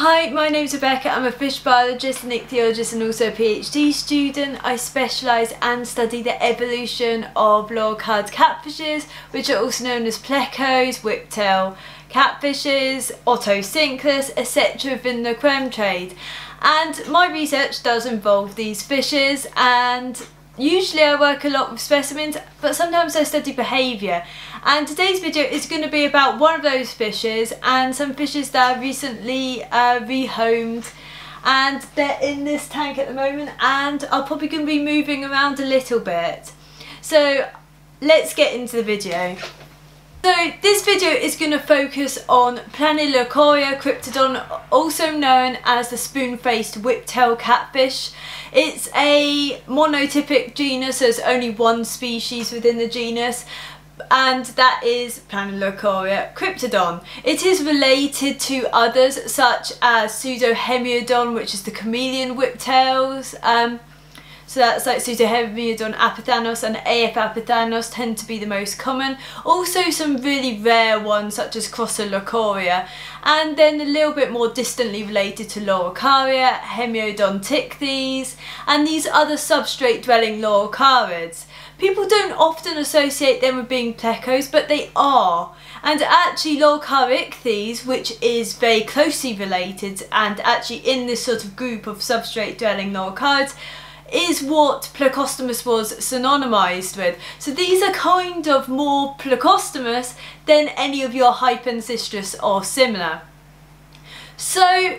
Hi, my name's Rebecca. I'm a fish biologist, an ichthyologist and also a PhD student. I specialise and study the evolution of loricariid catfishes, which are also known as plecos, whiptail catfishes, otocinclus, etc. within the creme trade. And my research does involve these fishes, and usually I work a lot with specimens, but sometimes I study behaviour. And today's video is going to be about one of those fishes and some fishes that are recently rehomed, and they're in this tank at the moment and are probably going to be moving around a little bit. So let's get into the video. So this video is going to focus on Planiloricaria cryptodon, also known as the spoon-faced whiptail catfish. It's a monotypic genus, so there's only one species within the genus, and that is Planiloricaria cryptodon. It is related to others such as Pseudohemiodon, which is the chameleon whiptails. So that's like Pseudohemiodon apithanos and afapithanos tend to be the most common. Also some really rare ones such as Crossolocoria, and then a little bit more distantly related to Loricaria, Hemiodontichthys and these other substrate dwelling loricariids. People don't often associate them with being plecos, but they are. And actually loricariicthes, which is very closely related and actually in this sort of group of substrate dwelling loricariids, is what Plecostomus was synonymised with. So these are kind of more Plecostomus than any of your Hypancistrus or similar. So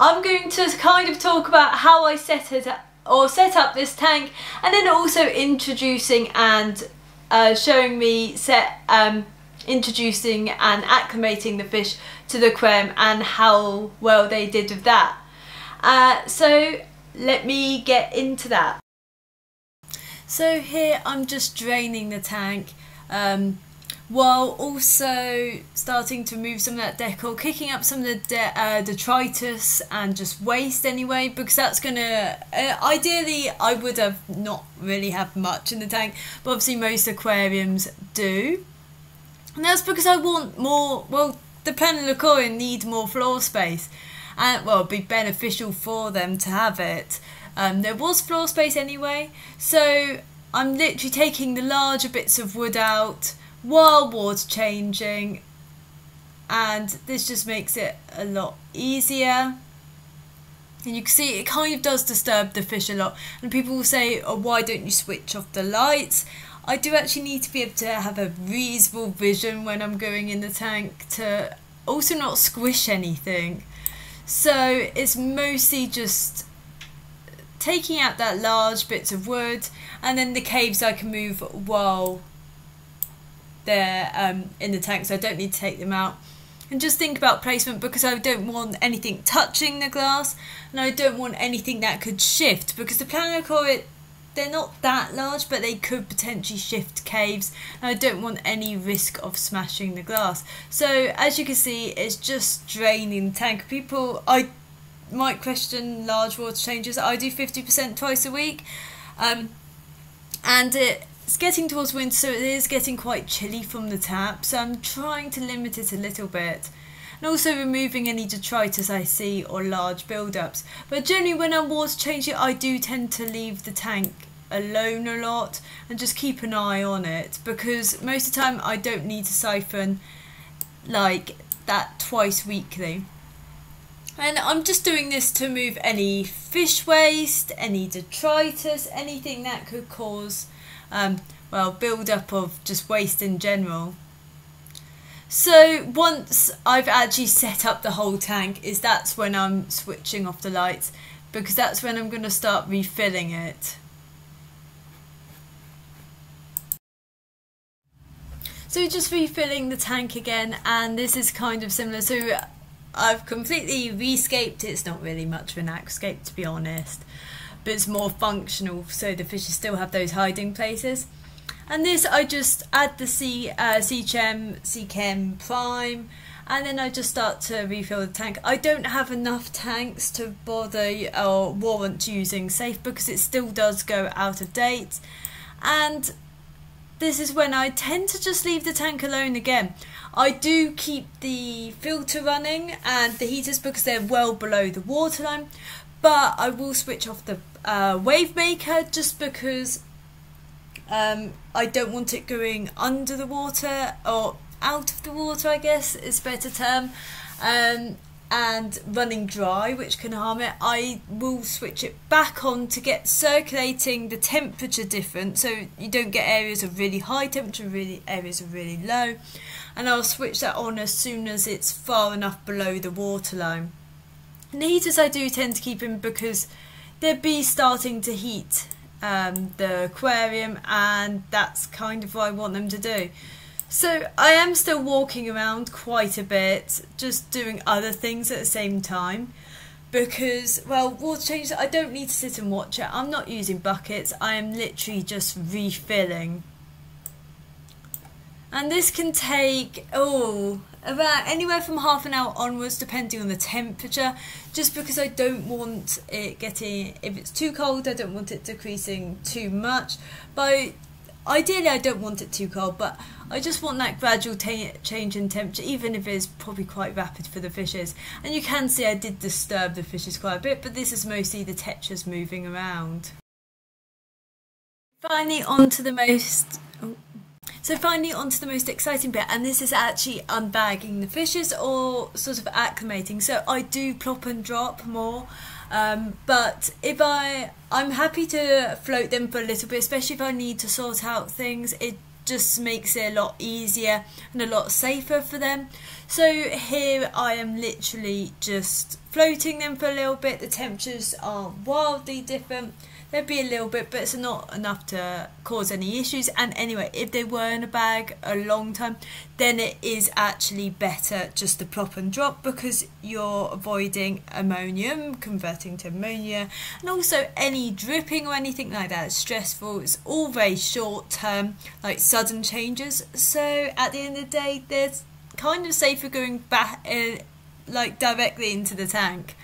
I'm going to kind of talk about how I set up this tank, and then also introducing and introducing and acclimating the fish to the creme and how well they did with that. So let me get into that. So here I'm just draining the tank while also starting to move some of that decor, kicking up some of the detritus and just waste anyway, because that's gonna ideally I would have not really have much in the tank, but obviously most aquariums do, and that's because I want more, well, the Planiloricaria need more floor space. And well, it'd be beneficial for them to have it. There was floor space anyway, so I'm literally taking the larger bits of wood out while water changing, and this just makes it a lot easier. And you can see it kind of does disturb the fish a lot, and people will say, oh, why don't you switch off the lights? I do actually need to be able to have a reasonable vision when I'm going in the tank to also not squish anything. So it's mostly just taking out that large bits of wood, and then the caves I can move while they're in the tank, so I don't need to take them out. And just think about placement, because I don't want anything touching the glass, and I don't want anything that could shift, because the Planiloricaria, they're not that large, but they could potentially shift caves, and I don't want any risk of smashing the glass. So as you can see, it's just draining the tank. People might question large water changes. I do 50% twice a week, and it's getting towards winter, so it is getting quite chilly from the tap, so I'm trying to limit it a little bit, and also removing any detritus I see or large build-ups. But generally when I'm water changing, I do tend to leave the tank alone a lot and just keep an eye on it, because most of the time I don't need to siphon like that twice weekly. And I'm just doing this to move any fish waste, any detritus, anything that could cause well, build-up of just waste in general. So once I've actually set up the whole tank, that's when I'm switching off the lights, because that's when I'm going to start refilling it. So just refilling the tank again, and this is kind of similar. So I've completely rescaped it. It's not really much of an aquascape to be honest, but it's more functional, so the fishes still have those hiding places. And this, I just add the Seachem Prime, and then I just start to refill the tank. I don't have enough tanks to bother or warrant using safe, because it still does go out of date. And this is when I tend to just leave the tank alone again. I do keep the filter running and the heaters because they're well below the waterline, but I will switch off the wave maker just because I don't want it going under the water, or out of the water I guess is a better term, and running dry, which can harm it. I will switch it back on to get circulating the temperature different, so you don't get areas of really high temperature, really areas of really low, and I'll switch that on as soon as it's far enough below the waterline. And the heaters I do tend to keep in because they'd be starting to heat the aquarium, and that's kind of what I want them to do. So I am still walking around quite a bit, just doing other things at the same time, because, well, water changes, I don't need to sit and watch it. I'm not using buckets, I am literally just refilling. And this can take, about anywhere from half an hour onwards, depending on the temperature, just because I don't want it getting, if it's too cold, I don't want it decreasing too much. But ideally I don't want it too cold, but I just want that gradual change in temperature, even if it's probably quite rapid for the fishes. And you can see I did disturb the fishes quite a bit, but this is mostly the tetras moving around. Finally onto the most exciting bit, and this is actually unbagging the fishes, or sort of acclimating. So I do plop and drop more, but if I'm happy to float them for a little bit, especially if I need to sort out things. It just makes it a lot easier and a lot safer for them. So here I am literally just floating them for a little bit. The temperatures are wildly different. There'd be a little bit, but it's not enough to cause any issues. And anyway, if they were in a bag a long time, then it is actually better just to plop and drop, because you're avoiding ammonium converting to ammonia, and also any dripping or anything like that. It's stressful. It's all very short term, like sudden changes. So at the end of the day, they're kind of safer going back, like directly into the tank.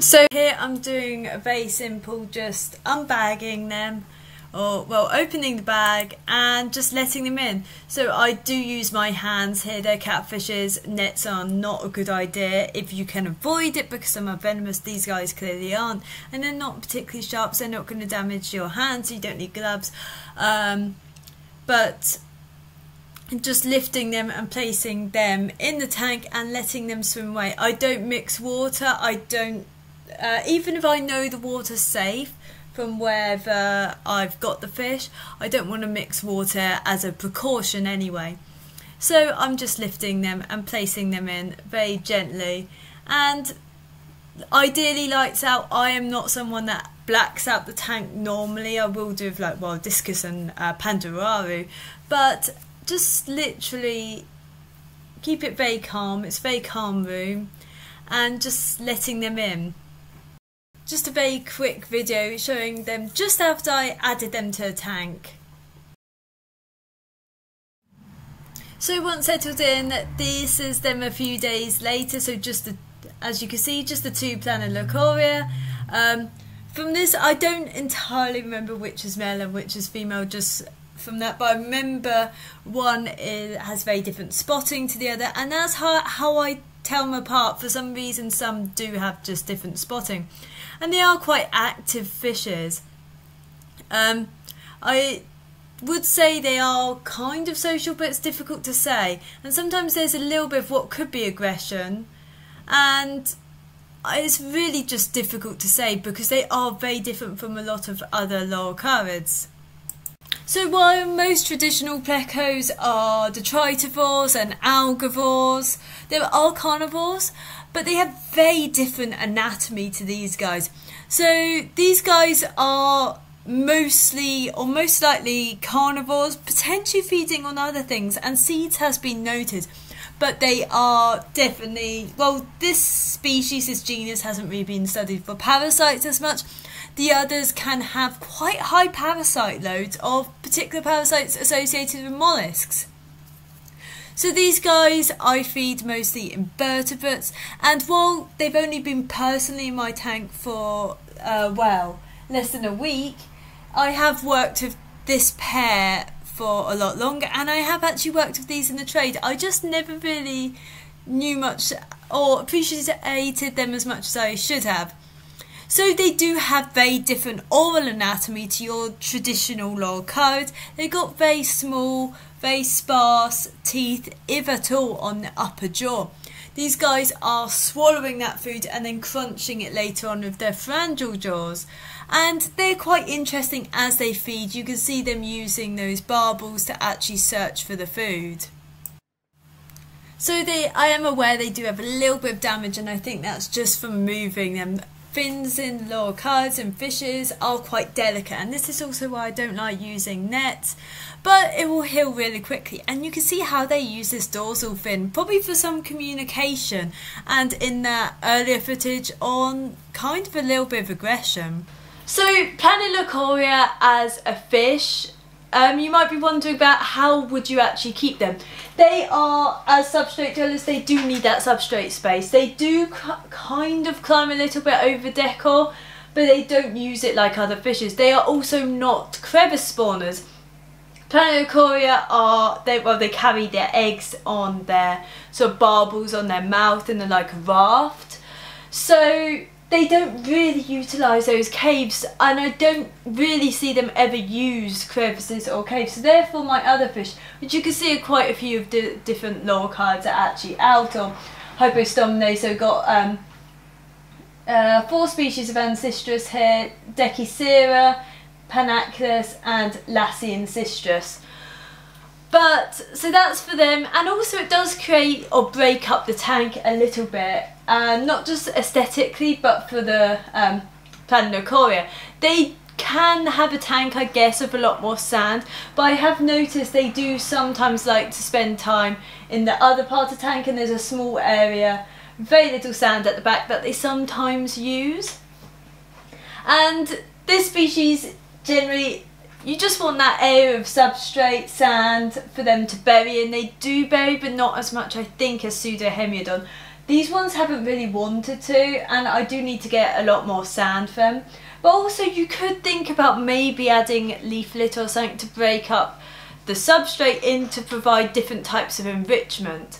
So here I'm doing a very simple, just unbagging them, or well, opening the bag and just letting them in. So I do use my hands here. They're catfishes. Nets are not a good idea if you can avoid it, because some are venomous. These guys clearly aren't, and they're not particularly sharp, so they're not going to damage your hands, so you don't need gloves. But just lifting them and placing them in the tank and letting them swim away. I don't mix water. I don't, even if I know the water's safe from wherever I've got the fish, I don't want to mix water as a precaution anyway. So I'm just lifting them and placing them in very gently, and ideally lights out. I am not someone that blacks out the tank normally. I will do with like wild discus and pandararu, but just literally keep it very calm. It's a very calm room, and just letting them in. Just a very quick video showing them just after I added them to a tank. So once settled in, this is them a few days later. So just the, as you can see, just the two Planiloricaria. From this I don't entirely remember which is male and which is female, just from that, but I remember one has very different spotting to the other, and that's how I tell them apart. For some reason, some do have just different spotting, and they are quite active fishes. I would say they are kind of social, but it's difficult to say, and sometimes there's a little bit of what could be aggression, and it's really just difficult to say because they are very different from a lot of other loricariids. So while most traditional plecos are detritivores and algivores, there are carnivores, but they have very different anatomy to these guys. So these guys are mostly, or most likely, carnivores, potentially feeding on other things, and seeds has been noted. But they are definitely, well, this species, this genus hasn't really been studied for parasites as much. The others can have quite high parasite loads of particular parasites associated with mollusks. So these guys I feed mostly invertebrates, and while they've only been personally in my tank for, well, less than a week, I have worked with this pair for a lot longer, and I have actually worked with these in the trade. I just never really knew much or appreciated them as much as I should have. So they do have very different oral anatomy to your traditional loricariids. They've got very small, very sparse teeth, if at all, on the upper jaw. These guys are swallowing that food and then crunching it later on with their pharyngeal jaws. And they're quite interesting as they feed. You can see them using those barbels to actually search for the food. So I am aware they do have a little bit of damage, and I think that's just from moving them. Fins in loricariids and fishes are quite delicate, and this is also why I don't like using nets, but it will heal really quickly. And you can see how they use this dorsal fin, probably for some communication, and in that earlier footage on kind of a little bit of aggression. So Planiloricaria as a fish, you might be wondering about how would you actually keep them. They are, as substrate dwellers, they do need that substrate space. They do kind of climb a little bit over decor, but they don't use it like other fishes. They are also not crevice spawners. Planiloricaria are, they carry their eggs on their sort of barbels on their mouth in like a raft. So they don't really utilise those caves, and I don't really see them ever use crevices or caves. So therefore my other fish, which you can see are quite a few of the different loricariids, are actually out on Hypostominae. So we've got four species of Ancistrus here, Dekeyseria, Panaclus and Lassiancistrus. But, so that's for them, and also it does create or break up the tank a little bit, not just aesthetically, but for the Planiloricaria. They can have a tank, I guess, of a lot more sand, but I have noticed they do sometimes like to spend time in the other part of the tank, and there's a small area, very little sand at the back, that they sometimes use. And this species generally, you just want that area of substrate, sand, for them to bury, and they do bury, but not as much, I think, as Pseudohemiodon. These ones haven't really wanted to, and I do need to get a lot more sand for them. But also you could think about maybe adding leaflet or something to break up the substrate in to provide different types of enrichment.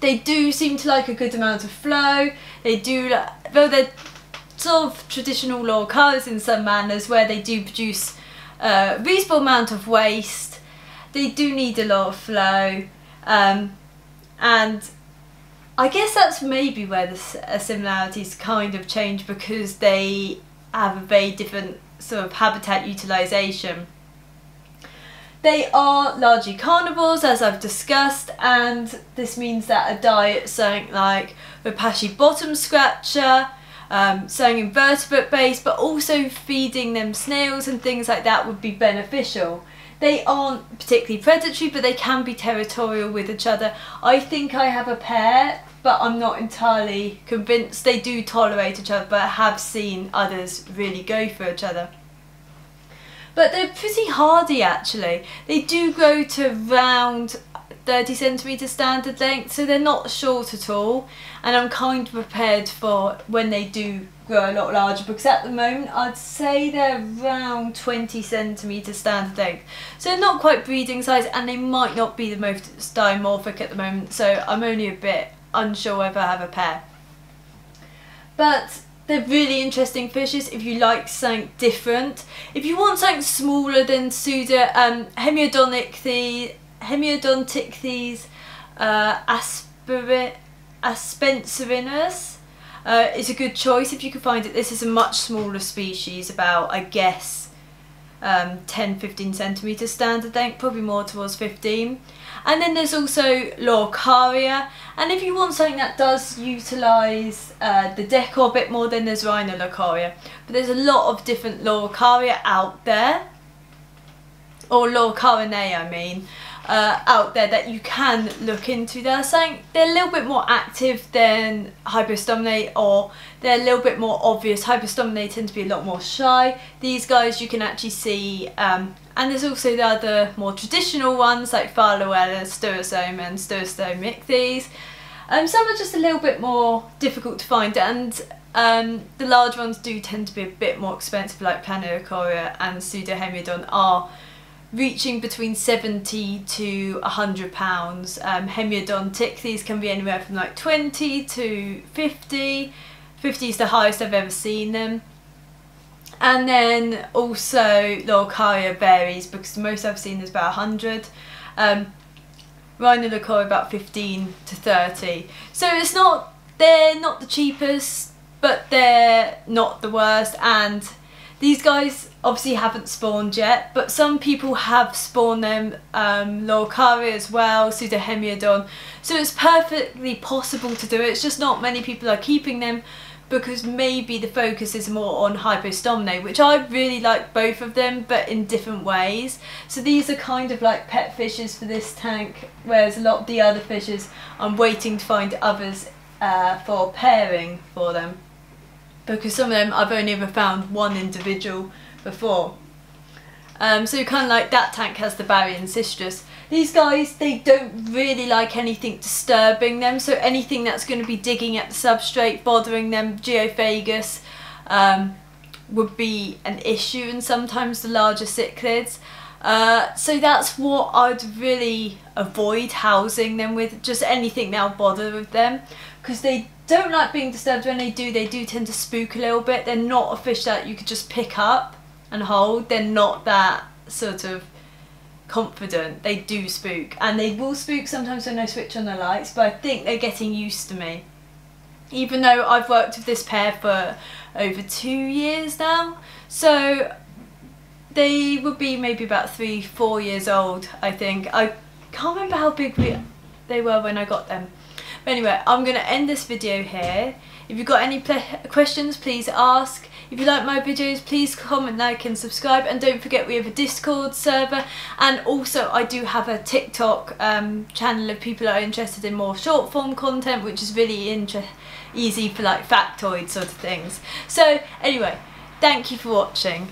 They do seem to like a good amount of flow. They do, though they're sort of traditional loricariids in some manners where they do produce a reasonable amount of waste. They do need a lot of flow, and I guess that's maybe where the similarities kind of change, because they have a very different sort of habitat utilisation. They are largely carnivores, as I've discussed, and this means that a diet, something like Repashy bottom scratcher, something invertebrate based, but also feeding them snails and things like that would be beneficial. They aren't particularly predatory, but they can be territorial with each other. I think I have a pair, but I'm not entirely convinced. They do tolerate each other, but I have seen others really go for each other. But they're pretty hardy actually. They do grow to round 30 centimetre standard length, so they're not short at all, and I'm kind of prepared for when they do grow a lot larger, because at the moment I'd say they're around 20 centimetre standard length, so not quite breeding size, and they might not be the most dimorphic at the moment, so I'm only a bit unsure whether I have a pair. But they're really interesting fishes if you like something different. If you want something smaller than Hemiodontichthys aspenserinus is a good choice if you can find it. This is a much smaller species, about, I guess, 10-15 centimetres standard length, probably more towards 15. And then there's also Loricaria, and if you want something that does utilise the decor a bit more, then there's Rhinoloricaria. But there's a lot of different Loricaria out there, or Loricarinae I mean, out there that you can look into. They're a little bit more active than Hypostominae, or they're a little bit more obvious. Hypostominae tend to be a lot more shy. These guys you can actually see, and there's also the other more traditional ones like Farlowella, Sturisoma and Sturisomichthys. Some are just a little bit more difficult to find, and the large ones do tend to be a bit more expensive, like Planiloricaria and Pseudohemiodon are reaching between 70 to 100 pounds. Hemiodontichthys can be anywhere from like 20 to 50. 50 is the highest I've ever seen them. And then also Loricaria berries, because the most I've seen is about 100. Rhinoloricaria about 15 to 30. So it's not, they're not the cheapest, but they're not the worst. And these guys obviously haven't spawned yet, but some people have spawned them, Loricaria as well, Pseudohemiodon. So it's perfectly possible to do it, it's just not many people are keeping them because maybe the focus is more on Hypostominae, which I really like both of them, but in different ways. So these are kind of like pet fishes for this tank, whereas a lot of the other fishes I'm waiting to find others for pairing for them, because some of them I've only ever found one individual before. So kind of like that tank has the Ancistrus. These guys, they don't really like anything disturbing them, so anything that's going to be digging at the substrate, bothering them, geophagus, would be an issue, and sometimes the larger cichlids. So that's what I'd really avoid housing them with, just anything that'll bother with them, because they don't like being disturbed. When they do tend to spook a little bit. They're not a fish that you could just pick up and hold. They're not that sort of confident. They do spook, and they will spook sometimes when I switch on the lights, but I think they're getting used to me. Even though I've worked with this pair for over 2 years now, so they would be maybe about 3-4 years old, I think. I can't remember how big they were when I got them. But anyway, I'm going to end this video here. If you've got any questions, please ask. If you like my videos, please comment, like and subscribe, and don't forget we have a Discord server, and also I do have a TikTok channel if people are interested in more short form content, which is really easy for like factoid sort of things. So anyway, thank you for watching.